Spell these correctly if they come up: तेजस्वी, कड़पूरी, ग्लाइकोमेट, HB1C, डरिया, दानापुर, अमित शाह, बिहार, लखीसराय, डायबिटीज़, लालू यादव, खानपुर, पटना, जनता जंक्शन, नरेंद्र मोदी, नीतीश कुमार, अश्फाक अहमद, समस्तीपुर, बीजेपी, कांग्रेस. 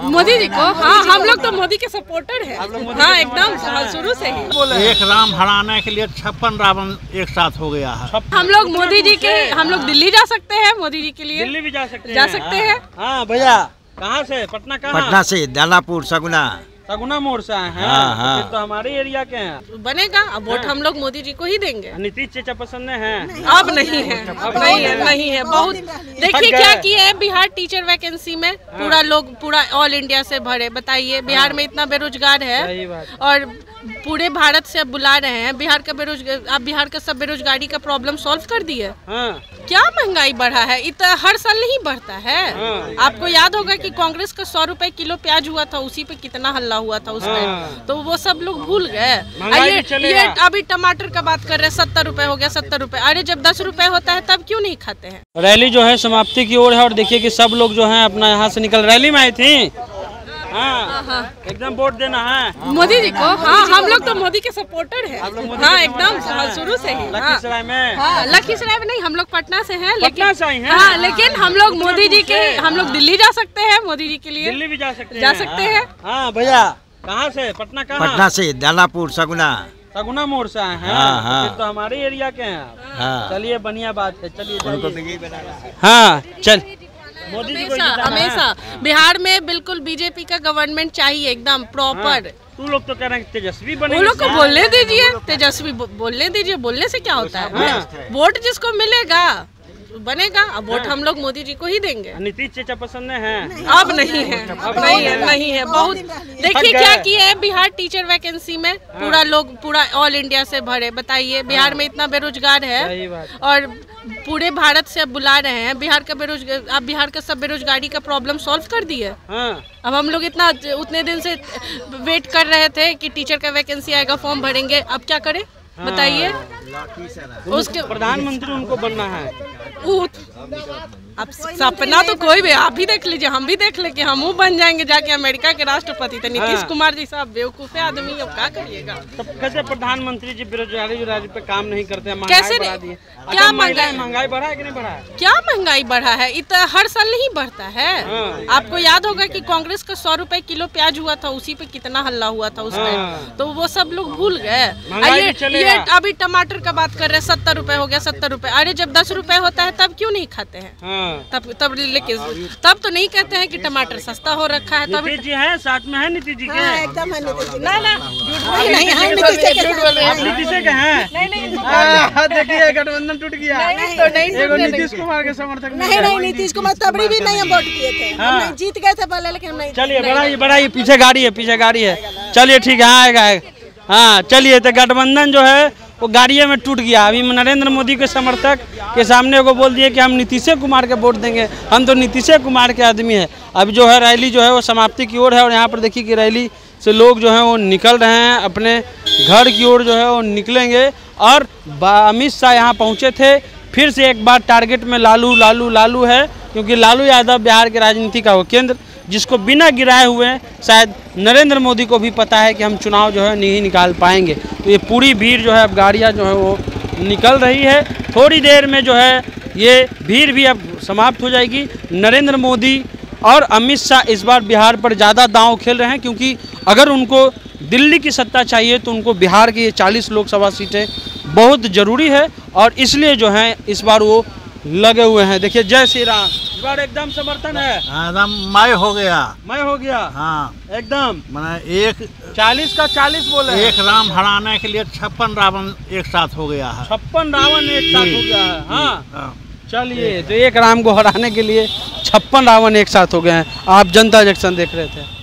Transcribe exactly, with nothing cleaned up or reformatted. मोदी जी को। हाँ, हम लोग तो मोदी के सपोर्टर हैं। हाँ, एकदम शुरू से ही। एक राम हराने के लिए छप्पन रावण एक साथ हो गया है। हम लोग मोदी जी के, हम लोग दिल्ली जा सकते हैं मोदी जी के लिए। दिल्ली भी जा सकते जा सकते हैं। हाँ भैया, कहाँ से? पटना। कहाँ? पटना से दानापुर सगुना सगुना मोड़ से आए हैं। हाँ, हाँ। तो हमारे एरिया के हैं। बनेगा अब वोट हम लोग मोदी जी को ही देंगे। नीतीश चाचा पसंद है? अब नहीं है, अब नहीं है, नहीं है। बहुत देखिए क्या किया है बिहार टीचर वैकेंसी में। पूरा लोग पूरा ऑल इंडिया से भरे। बताइए, बिहार में इतना बेरोजगार है और पूरे भारत से अब बुला रहे हैं। बिहार का बेरोजगार, आप बिहार का सब बेरोजगारी का प्रॉब्लम सॉल्व कर दिए। हाँ। क्या महंगाई बढ़ा है, इतना हर साल नहीं बढ़ता है। हाँ। आपको याद होगा कि कांग्रेस का सौ रुपए किलो प्याज हुआ था, उसी पे कितना हल्ला हुआ था उसमें। हाँ। तो वो सब लोग भूल गए। ये, ये अभी टमाटर का बात कर रहे हैं, सत्तर रुपए हो गया। सत्तर रुपए अरे जब दस रुपए होता है तब क्यों नहीं खाते हैं। रैली जो है समाप्ति की ओर है और देखिए की सब लोग जो है अपना यहाँ से निकल रैली में आई थी। हाँ, हाँ। एकदम वोट देना है मोदी जी को। हाँ, हम लोग तो मोदी के सपोर्टर हैं। हाँ, एकदम शुरू से ही। लखीसराय में? हाँ, लखीसराय में नहीं, हम लोग पटना से हैं। लेकिन से हैं। हाँ, लेकिन हम लोग मोदी जी के, हम लोग दिल्ली जा सकते हैं मोदी जी के लिए। दिल्ली भी जा सकते जा सकते हैं। हाँ भैया, कहाँ से? पटना। कहाँ? पटना से दानापुर सगुना सगुना मोड़ से आए हैं। हाँ, हाँ। तो हमारे एरिया के हैं। चलिए बढ़िया बात है। चलिए। हाँ चल, हमेशा हमेशा बिहार में बिल्कुल बीजेपी का गवर्नमेंट चाहिए एकदम प्रॉपर। तू लोग तो कह रहे हैं तेजस्वी बने, उन लोग को बोलने दीजिए। तेजस्वी बोलने दीजिए, बोलने से क्या होता है। वोट जिसको मिलेगा बनेगा। अब वोट हम लोग मोदी जी को ही देंगे। नीतीश चाचा पसंद है? अब नहीं है, अब नहीं है, नहीं है। बहुत देखिए क्या किया है बिहार टीचर वैकेंसी में। पूरा लोग पूरा ऑल इंडिया से भरे। बताइए, बिहार में इतना बेरोजगार है और पूरे भारत से अब बुला रहे हैं। बिहार का बेरोजगार, आप बिहार का सब बेरोजगारी का प्रॉब्लम सॉल्व कर दिए। हाँ। अब हम लोग इतना उतने दिन से वेट कर रहे थे कि टीचर का वैकेंसी आएगा, फॉर्म भरेंगे। अब क्या करें बताइए। उसके प्रधानमंत्री उनको बनना है। अब सपना तो कोई भी, आप भी देख लीजिए, हम भी देख ले कि हम बन जाएंगे जाके अमेरिका के राष्ट्रपति। तो नीतीश कुमार जी साहब बेवकूफ है आदमी, अब क्या करिएगा। तो कैसे प्रधानमंत्री जी बेरोजगारी जुरारी पे काम नहीं करते हैं। कैसे नहीं? क्या महंगाई महंगाई बढ़ा है कि नहीं बढ़ा है? क्या महंगाई बढ़ा है, इतना हर साल नहीं बढ़ता है। आपको याद होगा कि कांग्रेस का सौ रुपए किलो प्याज हुआ था, उसी पे कितना हल्ला हुआ था उसमें। तो वो सब लोग भूल गए। ये अभी टमाटर का बात कर रहे हैं, सत्तर रुपए हो गया। सत्तर रुपए अरे जब दस रुपए होता है तब क्यों नहीं खाते हैं। हाँ। तब तब लेकिन तब तो नहीं कहते हैं कि टमाटर सस्ता हो रखा है। तब जी है साथ में है नीतीश जी के। हाँ, एकदम है नीतीश जी। ना ना नीतीश जी के हैं। नहीं नहीं, देखिए गठबंधन टूट गया। तो नहीं नीतीश कुमार के समर्थक नहीं, नहीं नीतीश कुमार तबड़ी भी नहीं, हम वोट किए थे, हम जीत गए थे पहले, लेकिन हम नहीं। चलिए बढ़ाइए बढ़ाइए, पीछे गाड़ी है, पीछे गाड़ी है। चलिए ठीक है, आएगा। हाँ चलिए, तो गठबंधन जो है वो गाड़ियों में टूट गया। अभी नरेंद्र मोदी के समर्थक के सामने वो बोल दिए कि हम नीतीश कुमार के वोट देंगे, हम तो नीतीश कुमार के आदमी हैं। अभी जो है रैली जो है वो समाप्ति की ओर है और यहाँ पर देखिए कि रैली से लोग जो हैं वो निकल रहे हैं, अपने घर की ओर जो है वो निकलेंगे। और अमित शाह यहाँ पहुँचे थे, फिर से एक बार टारगेट में लालू लालू लालू है, क्योंकि लालू यादव बिहार की राजनीति का वो केंद्र जिसको बिना गिराए हुए शायद नरेंद्र मोदी को भी पता है कि हम चुनाव जो है नहीं निकाल पाएंगे। तो ये पूरी भीड़ जो है अब गाड़ियाँ जो है वो निकल रही है। थोड़ी देर में जो है ये भीड़ भी अब समाप्त हो जाएगी। नरेंद्र मोदी और अमित शाह इस बार बिहार पर ज़्यादा दांव खेल रहे हैं, क्योंकि अगर उनको दिल्ली की सत्ता चाहिए तो उनको बिहार की ये चालीस लोकसभा सीटें बहुत ज़रूरी है और इसलिए जो हैं इस बार वो लगे हुए हैं। देखिए जय श्री राम, इस बार एकदम समर्थन है। एकदम मय हो गया, मय हो गया। हाँ एकदम, मैंने एक चालीस का चालीस बोले। एक राम हराने के लिए छप्पन रावण एक साथ हो गया है। छप्पन रावण एक साथ हो गया है। हाँ चलिए, तो एक राम को हराने के लिए छप्पन रावण एक साथ हो गए हैं। आप जनता जंक्शन देख रहे थे।